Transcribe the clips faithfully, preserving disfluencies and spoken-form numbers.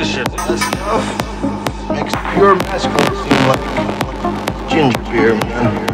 this shit less enough. Makes pure masculine seem like ginger beer, man.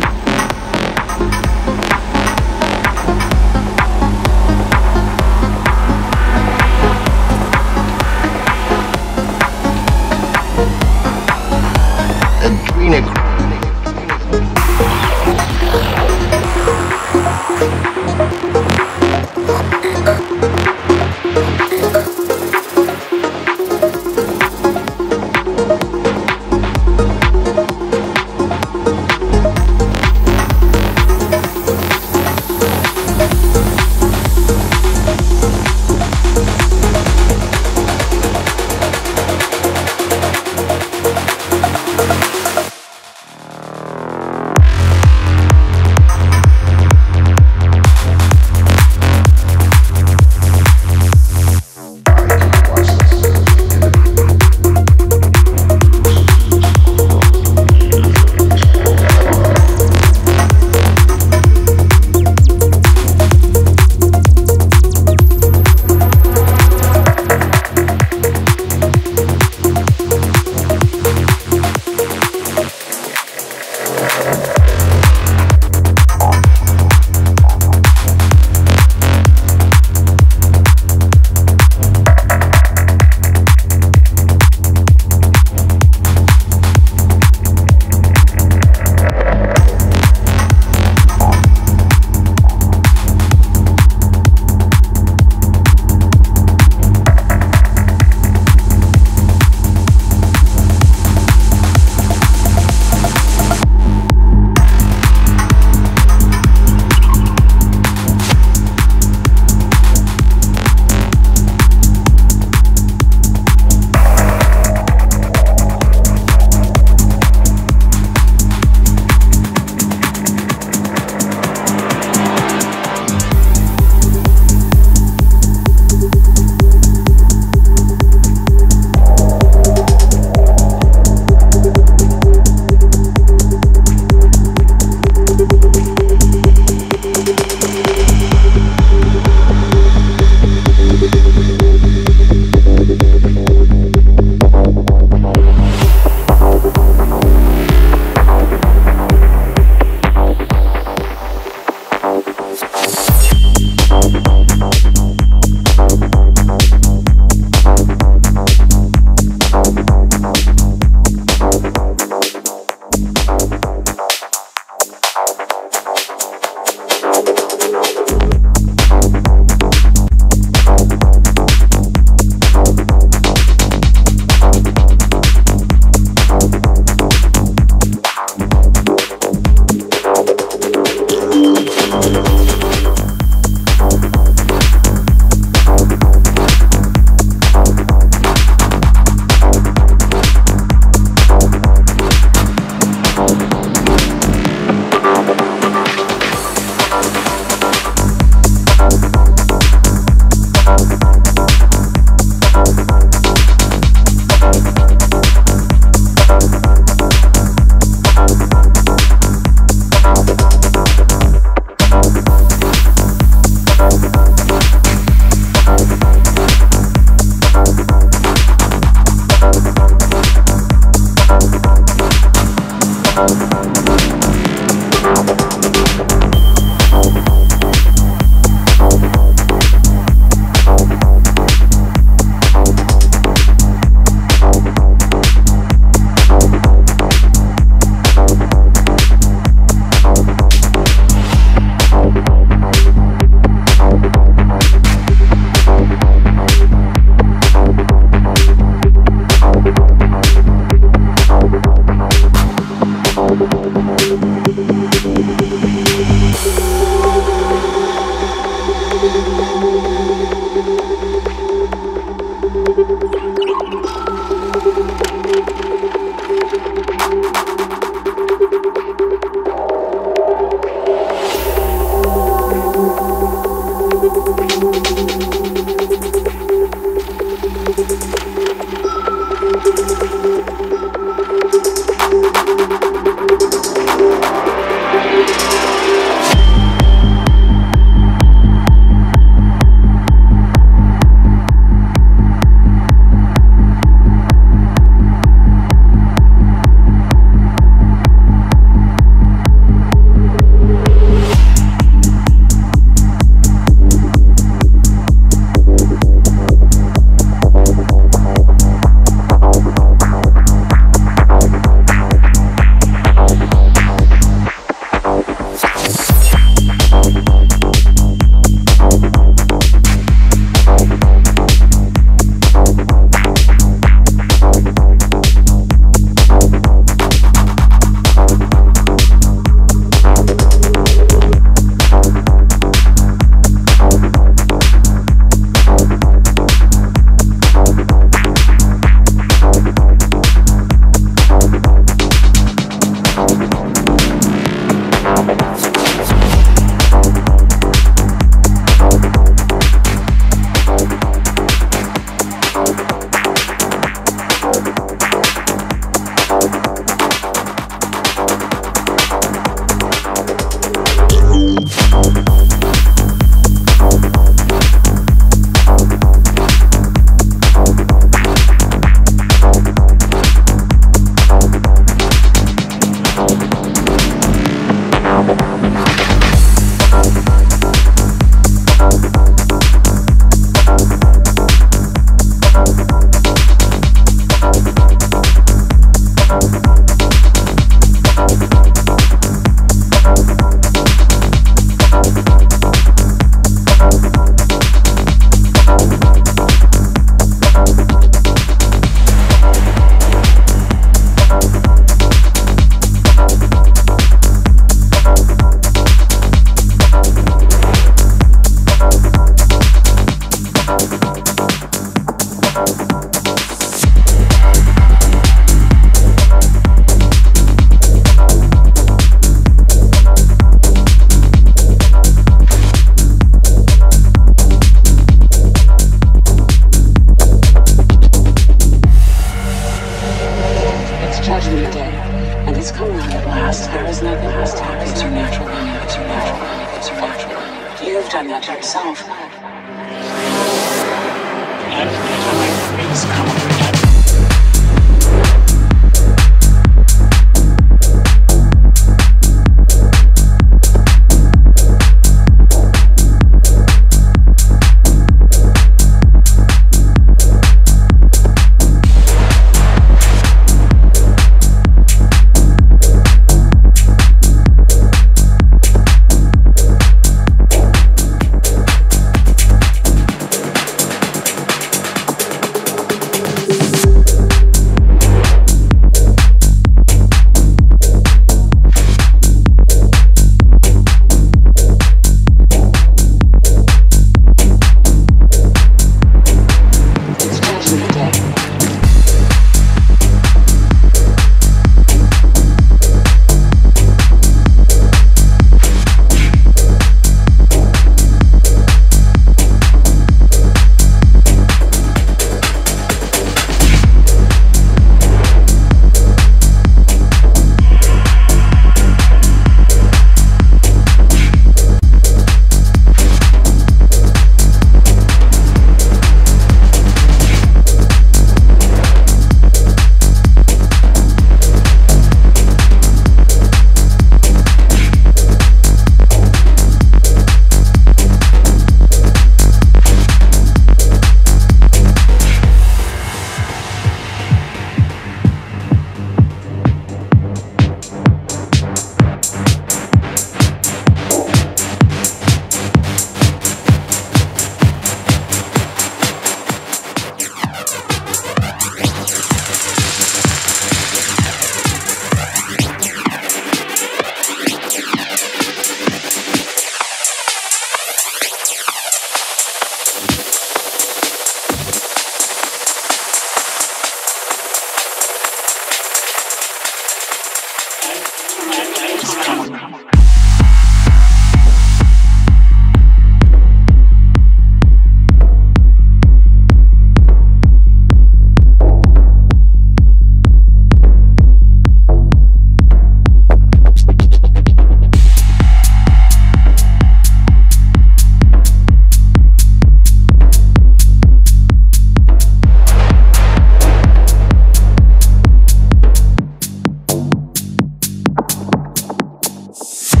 You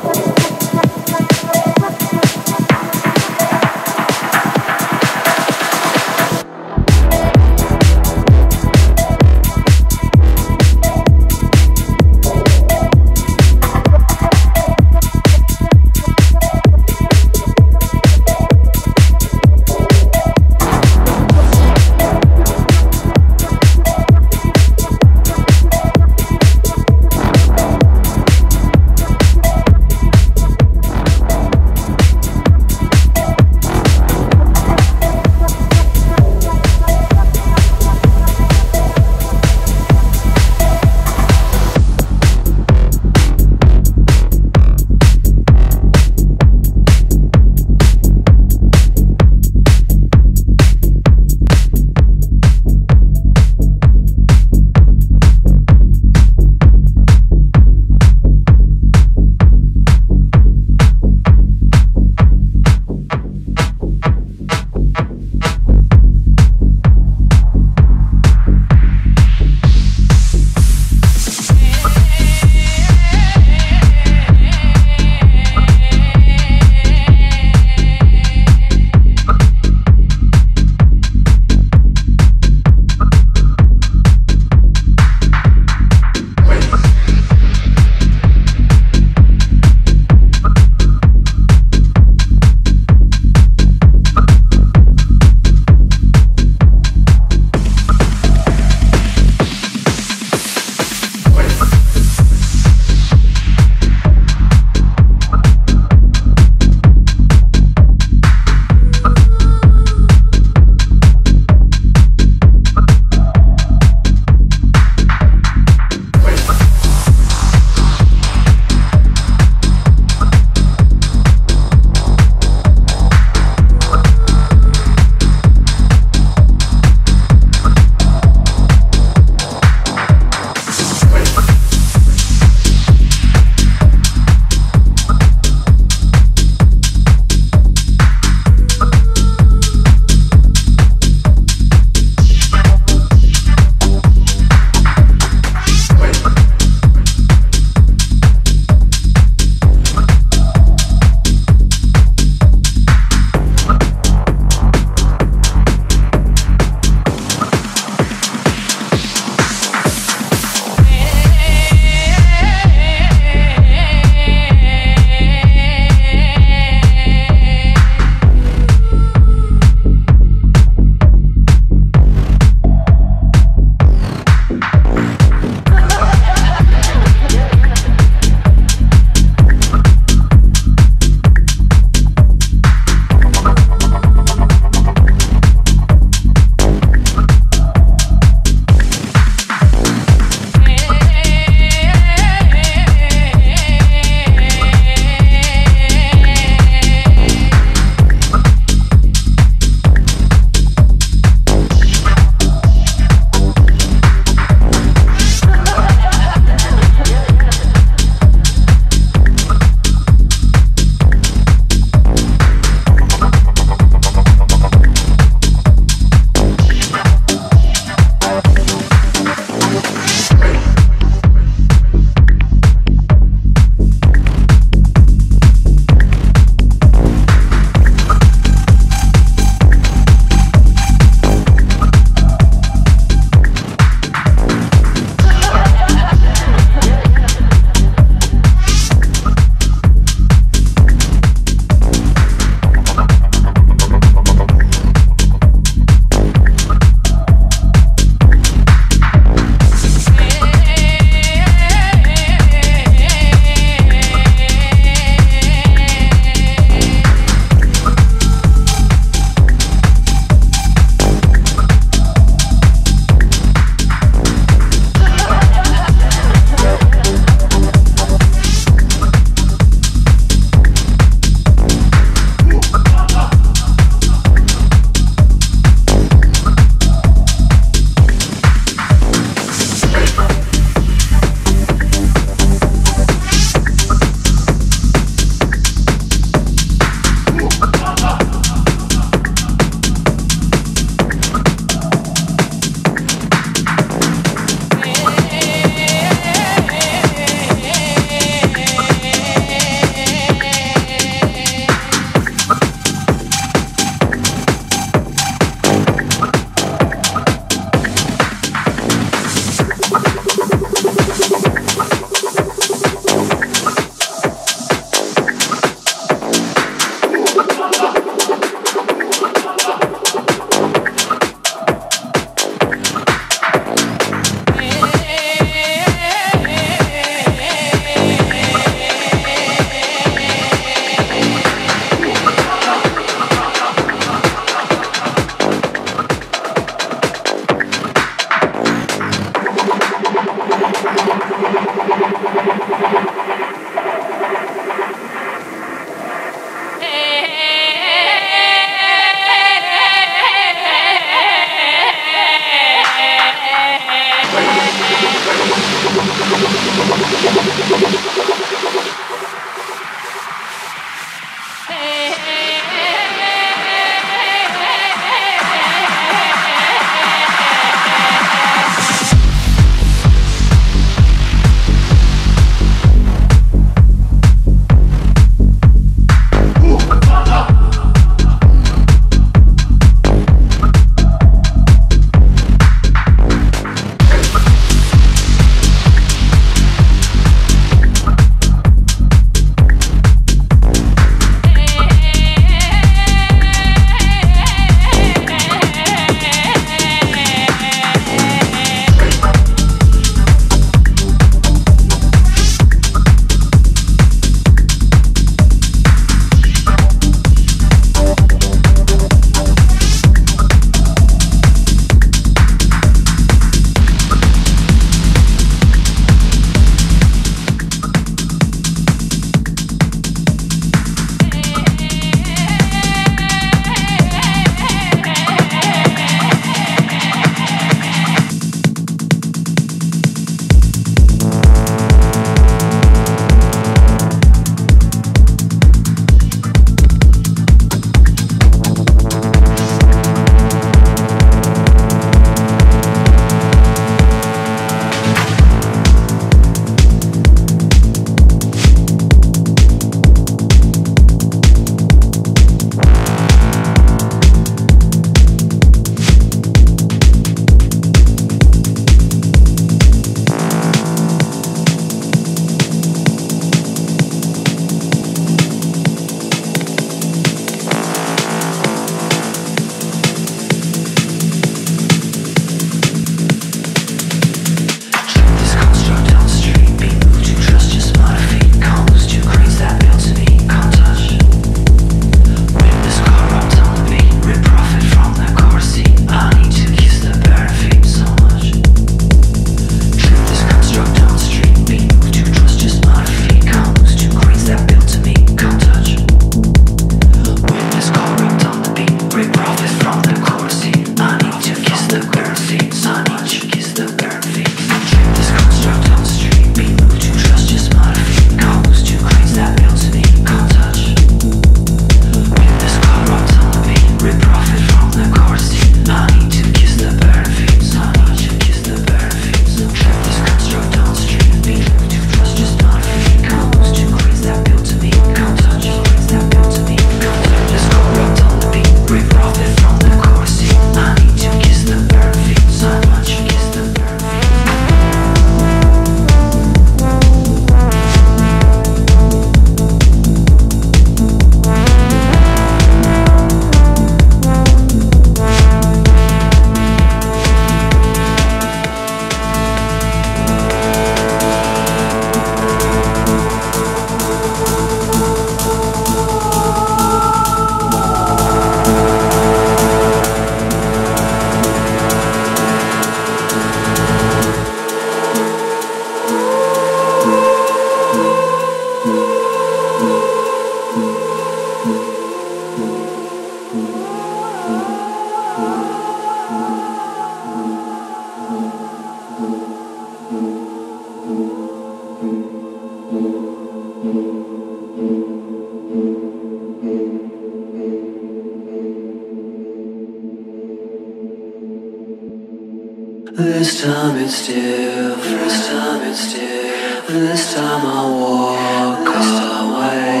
This time it's different. This time it's different. This time I walk away.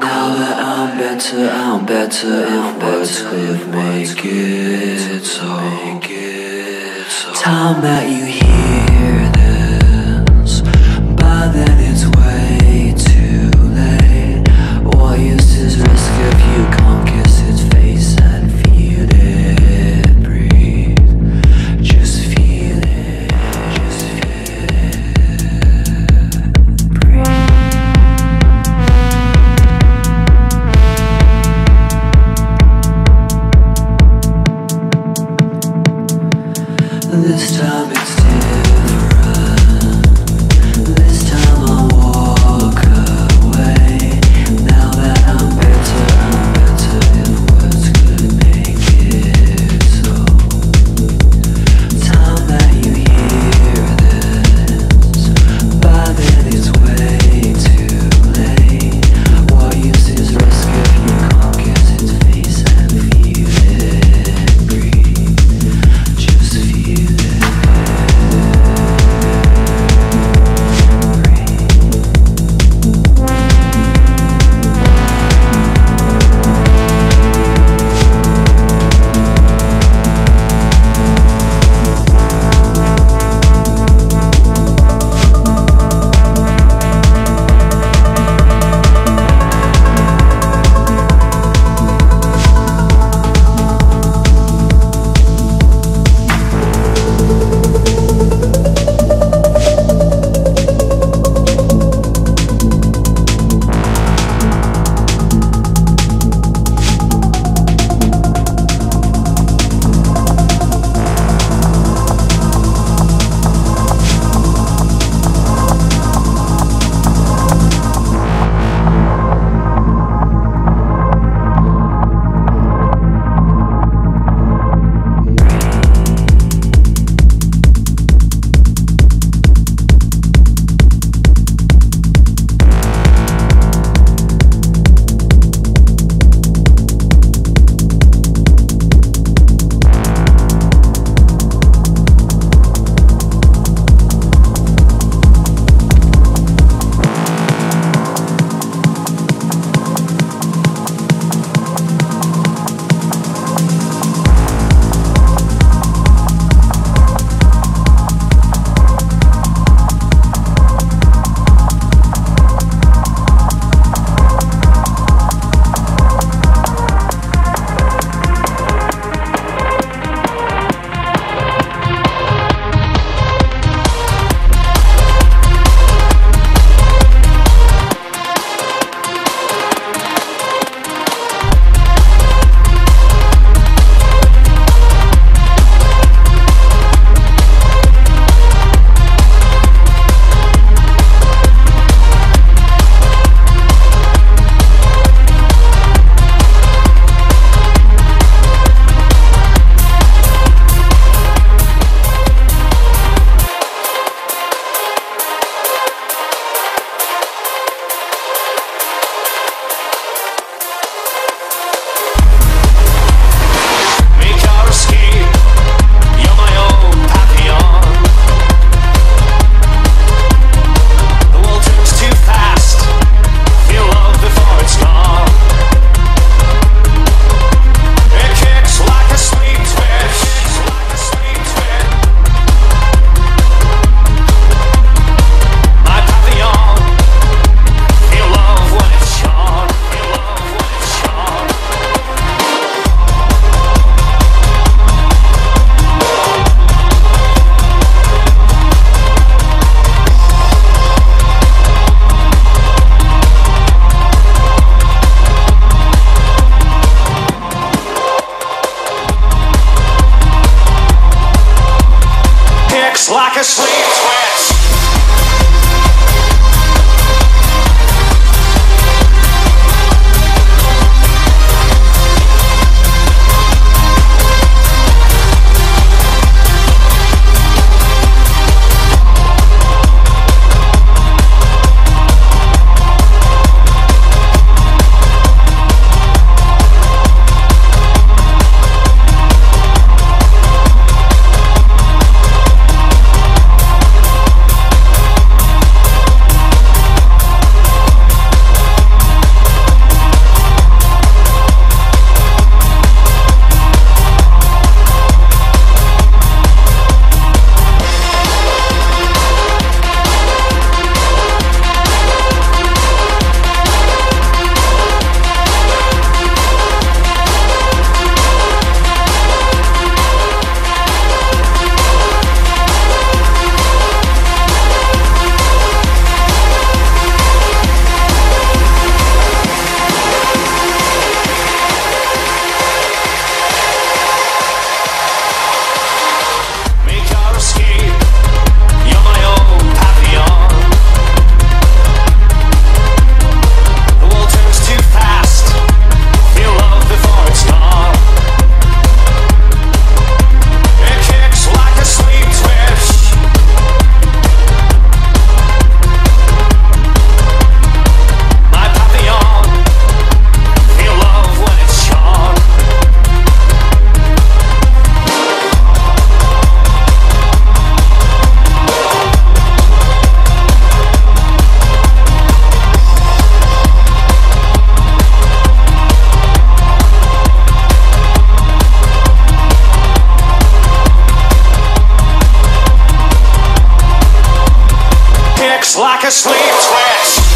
Now that I'm better, I'm better. If words could make it so. Time that you hear this, by then it's way too late. What use is risk if you can't kiss its face and feel it? This time it's different. It's like a sleep twitch.